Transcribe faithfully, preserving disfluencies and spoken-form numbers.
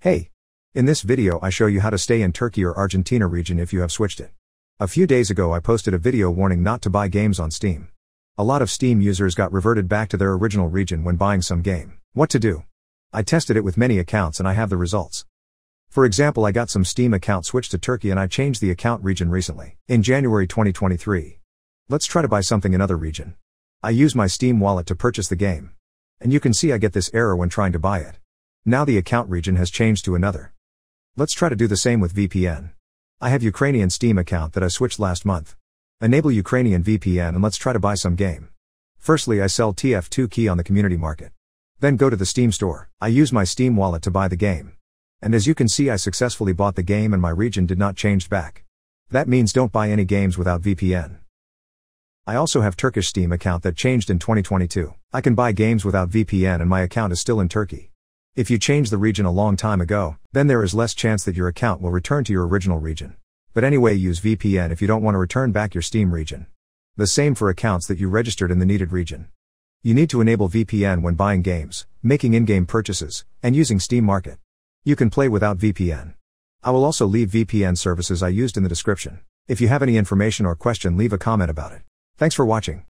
Hey! In this video I show you how to stay in Turkey or Argentina region if you have switched it. A few days ago I posted a video warning not to buy games on Steam. A lot of Steam users got reverted back to their original region when buying some game. What to do? I tested it with many accounts and I have the results. For example, I got some Steam account switched to Turkey and I changed the account region recently, in January twenty twenty-three. Let's try to buy something in other region. I use my Steam wallet to purchase the game. And you can see I get this error when trying to buy it. Now the account region has changed to another. Let's try to do the same with V P N. I have Ukrainian Steam account that I switched last month. Enable Ukrainian V P N and let's try to buy some game. Firstly, I sell T F two key on the community market. Then go to the Steam store. I use my Steam wallet to buy the game. And as you can see, I successfully bought the game and my region did not change back. That means don't buy any games without V P N. I also have Turkish Steam account that changed in twenty twenty-two. I can buy games without V P N and my account is still in Turkey. If you change the region a long time ago, then there is less chance that your account will return to your original region. But anyway, use V P N if you don't want to return back your Steam region. The same for accounts that you registered in the needed region. You need to enable V P N when buying games, making in-game purchases, and using Steam Market. You can play without V P N. I will also leave V P N services I used in the description. If you have any information or question, leave a comment about it. Thanks for watching.